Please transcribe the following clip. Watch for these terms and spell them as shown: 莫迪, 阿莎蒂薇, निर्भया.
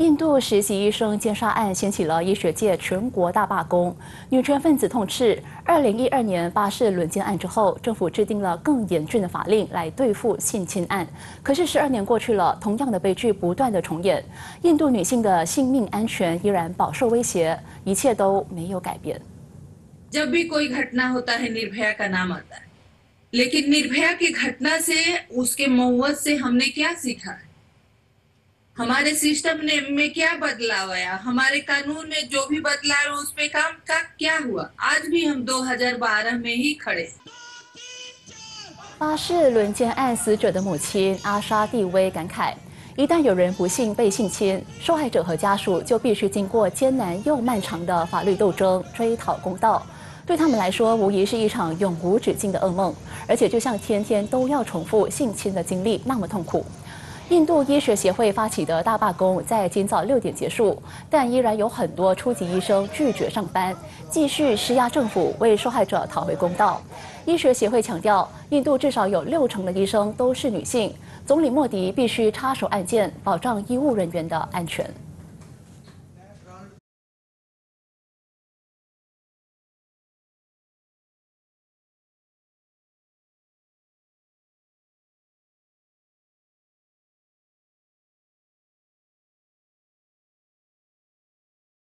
印度实习医生奸杀案掀起了医学界全国大罢工，女权分子痛斥2012年巴士轮奸案之后，政府制定了更严峻的法令来对付性侵案。可是12年过去了，同样的悲剧不断的重演，印度女性的性命安全依然饱受威胁，一切都没有改变。जब भी कोई घटना होता है निर्भया का नाम आता है, लेकिन निर्भया की घटना से उसके मौत से हमने क्या सीखा है? हमारे सिस्टम ने में क्या बदलाव आया, हमारे कानून में जो भी बदलाव उस पे काम का क्या हुआ? आज भी हम 2012 में ही खड़े। 巴士轮奸案死者的母亲阿莎蒂薇感慨：一旦有人不幸被性侵，受害者和家属就必须经过艰难又漫长的法律斗争，追讨公道。对他们来说，无疑是一场永无止境的噩梦，而且就像天天都要重复性侵的经历那么痛苦。 印度医学协会发起的大罢工在今早6点结束，但依然有很多初级医生拒绝上班，继续施压政府为受害者讨回公道。医学协会强调，印度至少有60%的医生都是女性，总理莫迪必须插手案件，保障医务人员的安全。